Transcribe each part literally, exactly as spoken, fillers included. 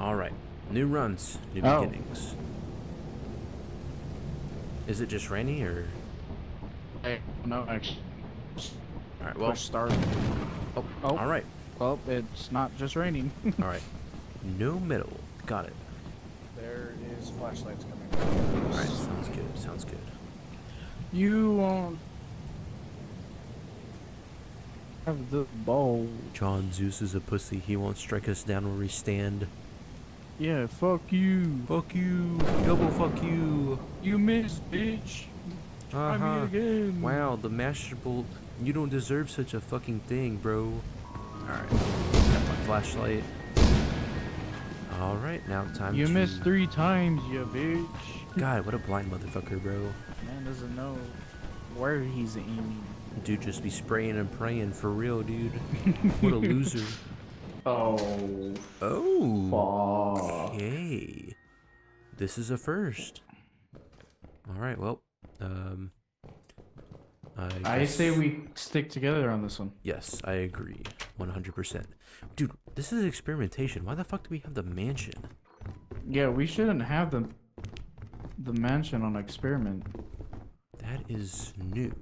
All right, new runs, new oh. beginnings. Is it just rainy or? Hey, no, actually. All right, well. Push start. Oh, oh, all right. Well, it's not just raining. All right, no middle. Got it. There is flashlights coming. All right, sounds good. Sounds good. You won't have the ball. John Zeus is a pussy. He won't strike us down where we stand. Yeah, fuck you. Fuck you. Double fuck you. You missed, bitch. Uh-huh. Try me again. Wow, the master bolt. You don't deserve such a fucking thing, bro. Alright. Got my flashlight. Alright, now time you to... You missed three times, you bitch. God, what a blind motherfucker, bro. Man doesn't know where he's aiming. Dude, just be spraying and praying for real, dude. What a loser. Oh. Oh. Okay. This is a first. Alright, well, um... I, I say we stick together on this one. Yes, I agree. one hundred percent. Dude, this is experimentation. Why the fuck do we have the mansion? Yeah, we shouldn't have the, the mansion on experiment. That is new.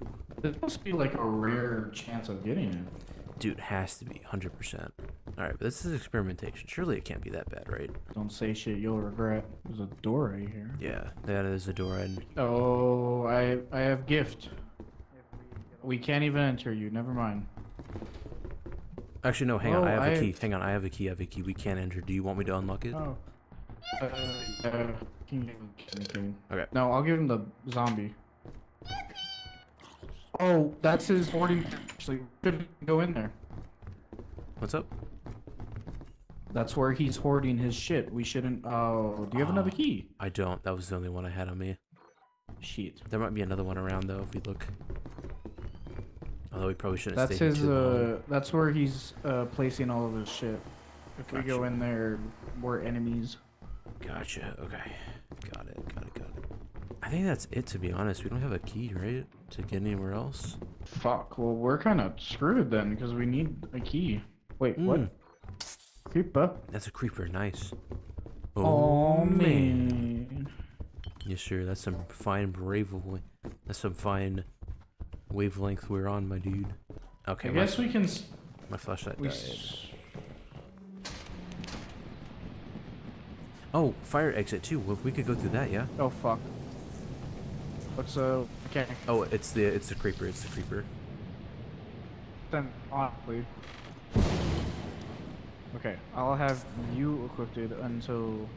It must be like a rare chance of getting it. Dude, it has to be. one hundred percent. Alright, but this is experimentation. Surely it can't be that bad, right? Don't say shit you'll regret. There's a door right here. Yeah, that is a door. I'd... Oh, I, I have gift. We can't even enter you. Never mind. Actually, no. Hang oh, on. I have I... a key. Hang on. I have a key. I have a key. We can't enter. Do you want me to unlock it? Oh. Uh, uh, king, king, king. Okay. No, I'll give him the zombie. Oh, that's his hoarding. Actually, should go in there. What's up? That's where he's hoarding his shit. We shouldn't. Oh, do you have uh, another key? I don't. That was the only one I had on me. Shit. There might be another one around though if we look. Although we probably shouldn't that's stay his, uh, that's where he's uh, placing all of his shit. If gotcha. we go in there, we're enemies. Gotcha. Okay. Got it. Got it. Got it. I think that's it, to be honest. We don't have a key, right? To get anywhere else? Fuck. Well, we're kind of screwed then, because we need a key. Wait, mm. what? Creeper. That's a creeper. Nice. Oh, oh man. man. Yes, sir. That's some fine bravery. That's some fine... wavelength we're on, my dude. Okay, I guess we can... My flashlight died. Oh, fire exit too. Well, we could go through that, yeah? Oh, fuck. What's uh... Okay. Oh, it's the it's the creeper, it's the creeper. Then, honestly. Okay, I'll have you equipped until...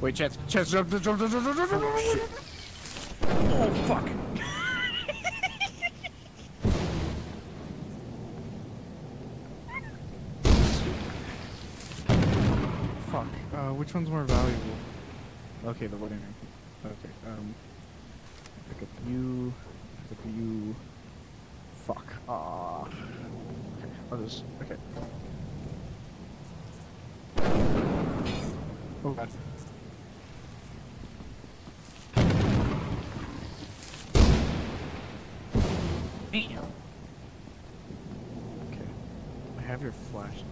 Wait, Chats, Chats, jump, jump, jump, jump, jump, jump, jump, oh, shit. Oh, fuck. Fuck. Uh, which one's more valuable? Okay, the wooden. Okay, um. Pick up you. Pick up you. Fuck. Aww. Okay, I'll just. Okay. Oh, God. Damn. Okay, I have your flashlight.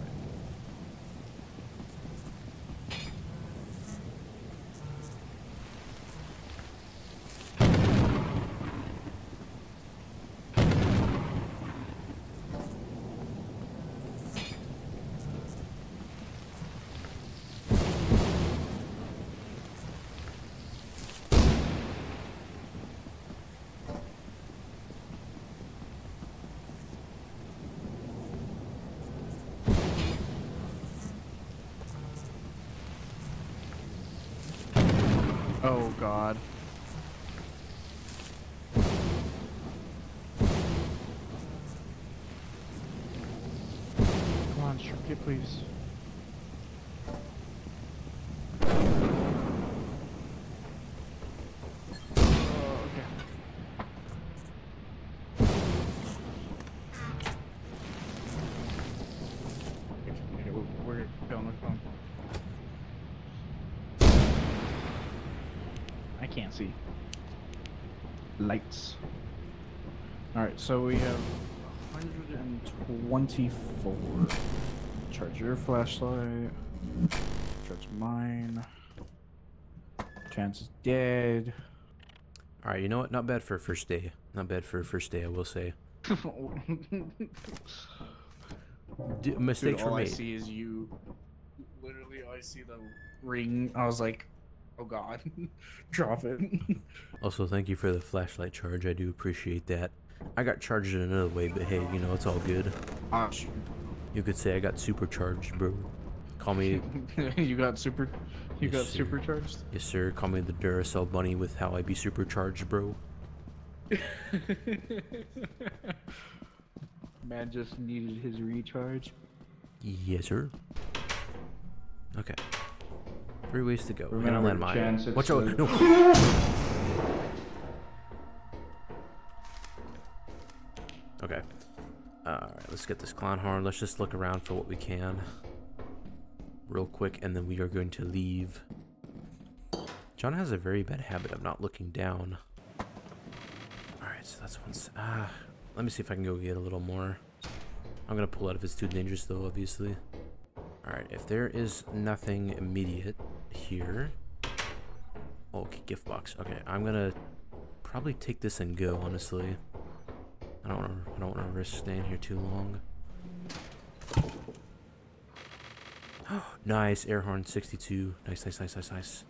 Oh God. Come on, Shrek it, please. Oh, okay. Okay, we're going with them. I can't see. Lights. Alright, so we have one hundred twenty-four. Charge your flashlight. Charge mine. Chance is dead. Alright, you know what? Not bad for a first day. Not bad for a first day, I will say. D mistakes Dude, all were made. I see is you. Literally, all I see the ring. I was like, oh god, drop it. Also, thank you for the flashlight charge. I do appreciate that. I got charged in another way, but hey, you know, it's all good. Ah, shoot. You could say I got supercharged, bro. Call me. you got super. You yes, got sir. supercharged. Yes, sir. Call me the Duracell bunny with how I be supercharged, bro. Man just needed his recharge. Yes, sir. Okay. Three ways to go. We're gonna land mine. Watch out! No. Okay. Alright, let's get this clown horn. Let's just look around for what we can. Real quick, and then we are going to leave. John has a very bad habit of not looking down. Alright, so that's once. Ah. Let me see if I can go get a little more. I'm gonna pull out if it's too dangerous though, obviously. Alright, if there is nothing immediate here. Okay, gift box. Okay, I'm gonna probably take this and go, honestly. I don't wanna I don't wanna risk staying here too long. Nice, air horn sixty-two. Nice, nice, nice, nice, nice.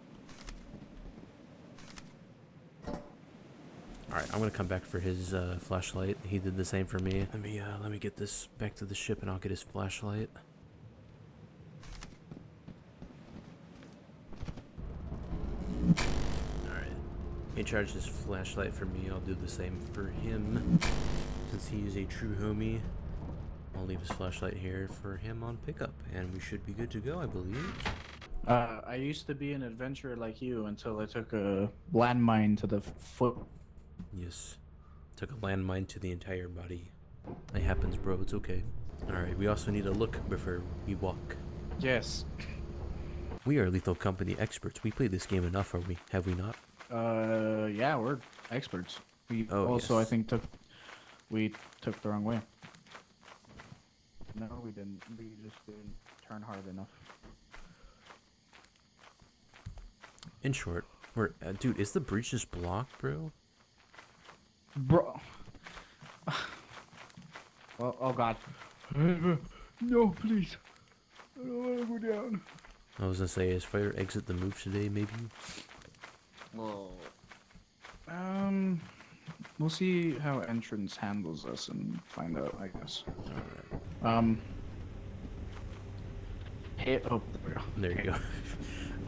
Alright, I'm gonna come back for his uh, flashlight. He did the same for me. Let me uh, let me get this back to the ship, and I'll get his flashlight. Alright, he charged his flashlight for me. I'll do the same for him, since he is a true homie. I'll leave his flashlight here for him on pickup, and we should be good to go, I believe. Uh, I used to be an adventurer like you until I took a landmine to the foot. Yes, took a landmine to the entire body. It happens, bro. It's okay. Alright, we also need to look before we walk. Yes. We are Lethal Company experts. We played this game enough, are we? Have we not? Uh, yeah, we're experts. We oh, also, yes. I think, took we took the wrong way. No, we didn't. We just didn't turn hard enough. In short, we're uh, dude. Is the breach just blocked, bro? Bro. Oh, oh god. No, please. I don't want to go down. I was gonna say, is fire exit the move today, maybe? Well, um, we'll see how entrance handles us and find out, I guess. All right. Um. Hey, oh, there you go.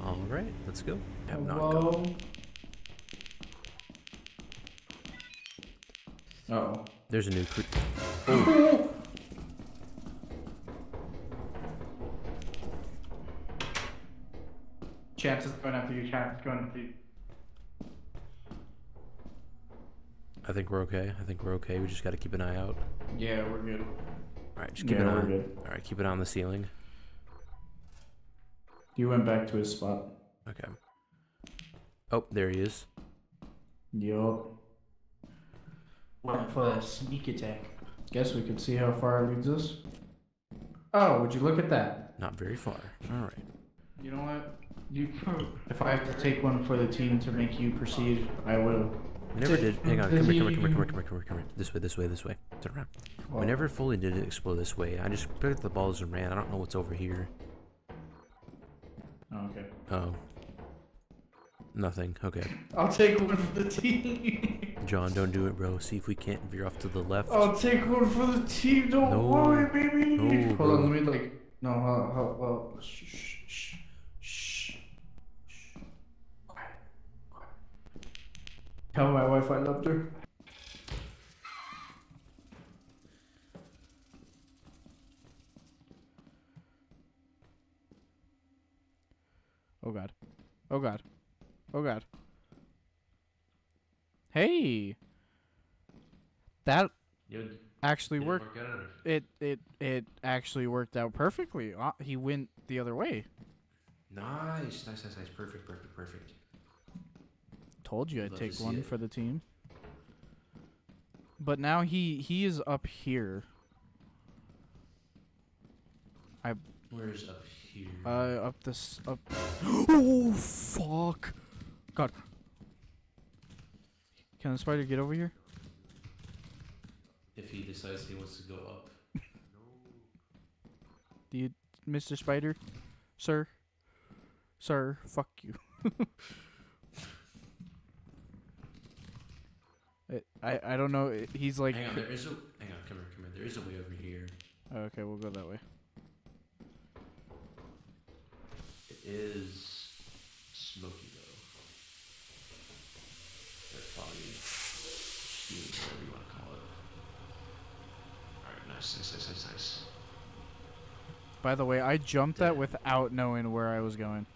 All right, let's go. Have not gone. Uh-oh. There's a new creep. Oh. Chance is going after you, Chance is going after you. I think we're okay. I think we're okay. We just gotta keep an eye out. Yeah, we're good. Alright, just keep yeah, an eye on. Alright, keep it on the ceiling. He went back to his spot. Okay. Oh, there he is. Yo. Went for a sneak attack. Guess we can see how far it leads us. Oh, would you look at that? Not very far. All right. You know what? You, if I have to take one for the team to make you proceed, I will. We never did. Hang on. Come here, come here, come here, come here, come here, come here, come here. This way, this way, this way. Turn around. Well, we never fully did explore this way. I just picked up the balls and ran. I don't know what's over here. Oh, okay. Oh. Nothing. Okay. I'll take one for the team. John, don't do it, bro. See if we can't veer off to the left. I'll take one for the team. Don't no. worry, baby. No, hold bro. on, let me like. No, hold, hold, hold. Shh, shh, shh, shh, shh. Quiet, quiet. Tell my wife I loved her. Oh god. Oh god. Oh god. Hey, that You'd, actually worked. Work it it it actually worked out perfectly. Uh, he went the other way. Nice, nice, nice, nice. Perfect, perfect, perfect. Told you I'd Love take one it. for the team. But now he he is up here. I. Where's up here? Uh, up this up. Oh fuck! God. Can the spider get over here? If he decides he wants to go up. Do you, Mister Spider, sir, sir, fuck you. I I don't know. He's like. Hang on, there is a. Hang on, come here, come here. There is a way over here. Okay, we'll go that way. It is smoky though. Or foggy. Huge, whatever you want to call it. All right, nice, nice, nice, nice, nice. By the way, I jumped that without knowing where I was going.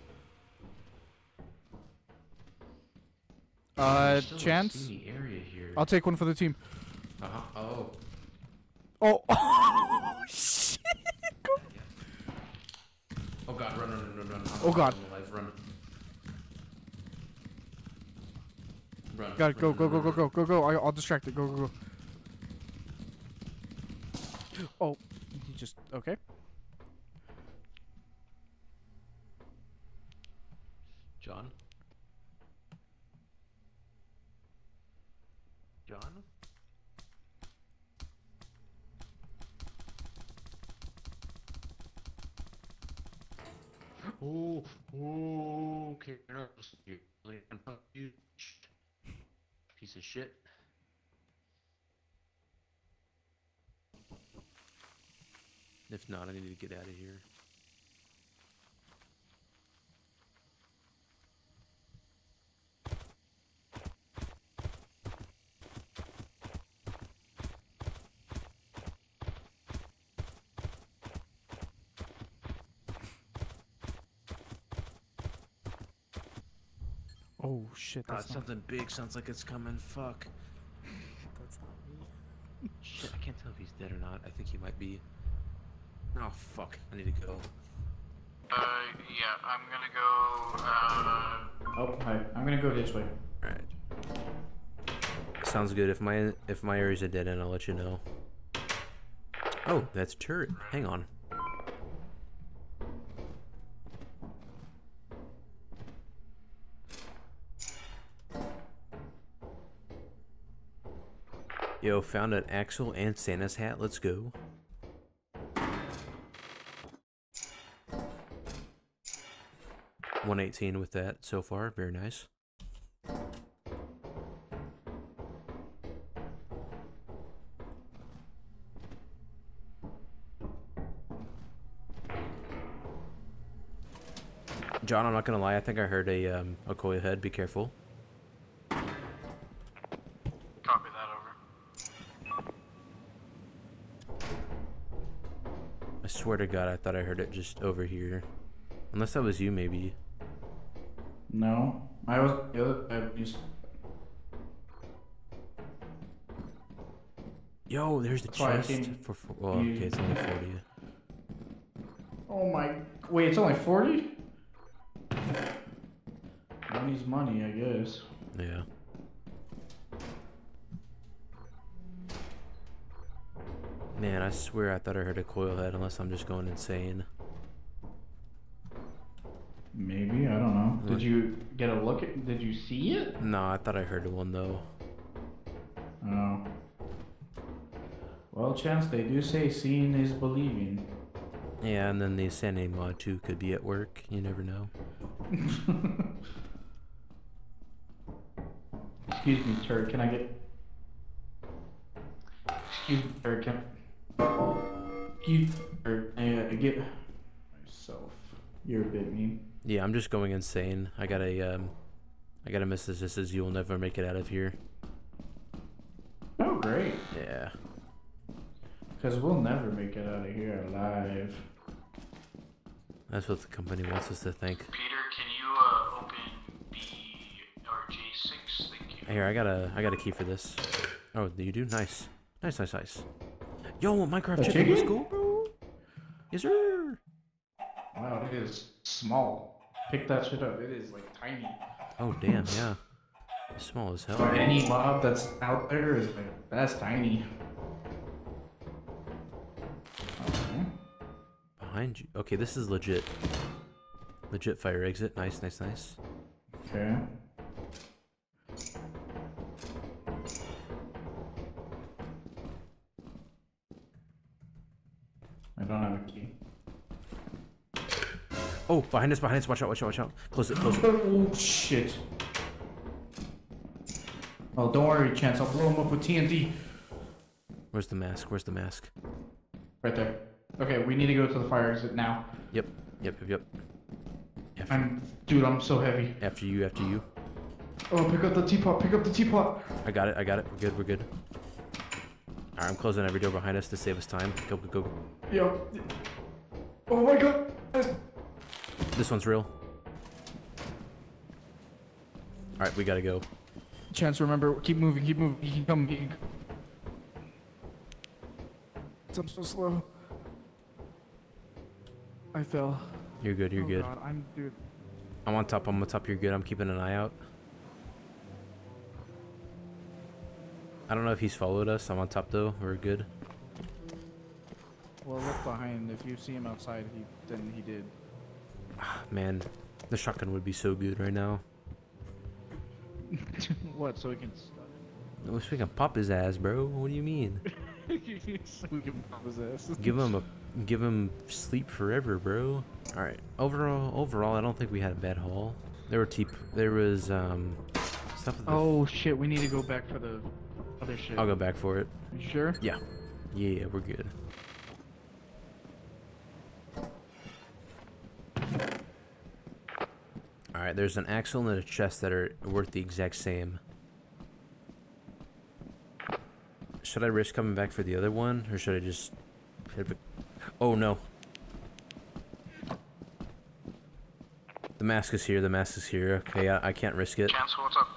Uh, Chance? I'll take one for the team. Uh-huh. Oh. Oh. Oh, shit. Oh, God. Run, run, run, run. Oh, God. Run. Run. Got it. Go, go, go, go, go, go, go. I'll distract it. Go, go, go. Oh. He just... Okay. John? John? Oh, oh, okay. Piece of shit. If not, I need to get out of here. Oh shit, that's uh, something not... big sounds like it's coming. Fuck. That's not me. Shit, I can't tell if he's dead or not. I think he might be. Oh fuck, I need to go. Uh, yeah, I'm gonna go, uh... Oh, hi. I'm gonna go this way. Alright. Sounds good. If my if my areas are dead end, I'll let you know. Oh, that's turret. Hang on. Yo, found an Axel and Santa's hat. Let's go. one eighteen with that so far. Very nice. John, I'm not gonna lie. I think I heard a um, a coil head. Be careful. I swear to God, I thought I heard it just over here. Unless that was you, maybe. No, I was. I just... Yo, there's the That's chest for. for well, you... okay, it's only forty. Oh my! Wait, it's only forty? Money's money, I guess. Yeah. Man, I swear I thought I heard a coil head, unless I'm just going insane. Maybe, I don't know. Did you get a look at, did you see it? No, I thought I heard one though. Oh. Well, Chance, they do say seeing is believing. Yeah, and then the Ascending Mod two could be at work. You never know. Excuse me, sir, can I get... Excuse me, sir, can I... You or uh, get myself. You're a bit mean. Yeah, I'm just going insane. I got a um, I got a message that says you will never make it out of here. Oh great. Yeah. Because we'll never make it out of here alive. That's what the company wants us to think. Peter, can you uh, open the R J six? Thank you. Here, I got a I got a key for this. Oh, you do? Nice, nice, nice, nice. Yo, Minecraft chicken, chicken? Let's go, bro. Yes, sir. Wow, it is small. Pick that shit up. It is like tiny. Oh damn, yeah. Small as hell. Or any mob that's out there is like, that's tiny. Okay. Behind you. Okay, this is legit. Legit fire exit. Nice, nice, nice. Okay. I don't have a key. Oh, behind us, behind us. Watch out, watch out, watch out. Close it, close it. Oh, shit. Oh, don't worry, Chance. I'll blow him up with T N T. Where's the mask? Where's the mask? Right there. Okay, we need to go to the fire exit now. Yep, yep, yep, yep. After I'm, dude, I'm so heavy. After you, after you. Oh, pick up the teapot, pick up the teapot. I got it, I got it. We're good, we're good. Alright, I'm closing every door behind us to save us time. Go, go, go. Yo. Oh my god. This one's real. Alright, we gotta go. Chance, remember, keep moving, keep moving, keep coming. I'm so slow. I fell. You're good, you're oh good. God, I'm, dude. I'm on top, I'm on top, you're good. I'm keeping an eye out. I don't know if he's followed us. I'm on top though, we're good. Well, look behind. If you see him outside, he, then he did. Man, the shotgun would be so good right now. What, so we can stun him? No, so we can pop his ass, bro. What do you mean? So we can pop his ass. Give him a, give him sleep forever, bro. All right. Overall, overall, I don't think we had a bad haul. There were teep. There was um stuff. With the oh shit! We need to go back for the other shit. I'll go back for it. You sure? Yeah. Yeah, we're good. Alright, there's an axle and a chest that are worth the exact same. Should I risk coming back for the other one, or should I just... Oh no. The mask is here, the mask is here. Okay, I, I can't risk it. Cancel, what's up?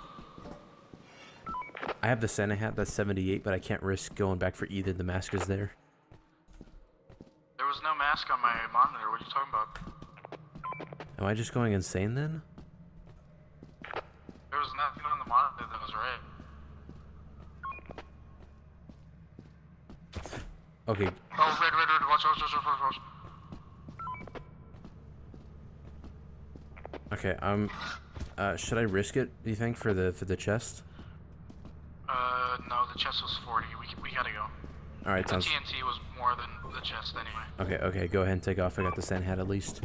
I have the Santa hat, that's seventy-eight, but I can't risk going back for either. The mask is there. There was no mask on my monitor, what are you talking about? Am I just going insane then? There was nothing on the monitor that was red. Okay. Oh, red, red, red. Watch, watch, watch, watch, watch. Okay. Um. Uh. Should I risk it? Do you think for the for the chest? Uh. No, the chest was forty. We we gotta go. All right. The sounds... T N T was more than the chest anyway. Okay. Okay. Go ahead and take off. I got the sand hat at least.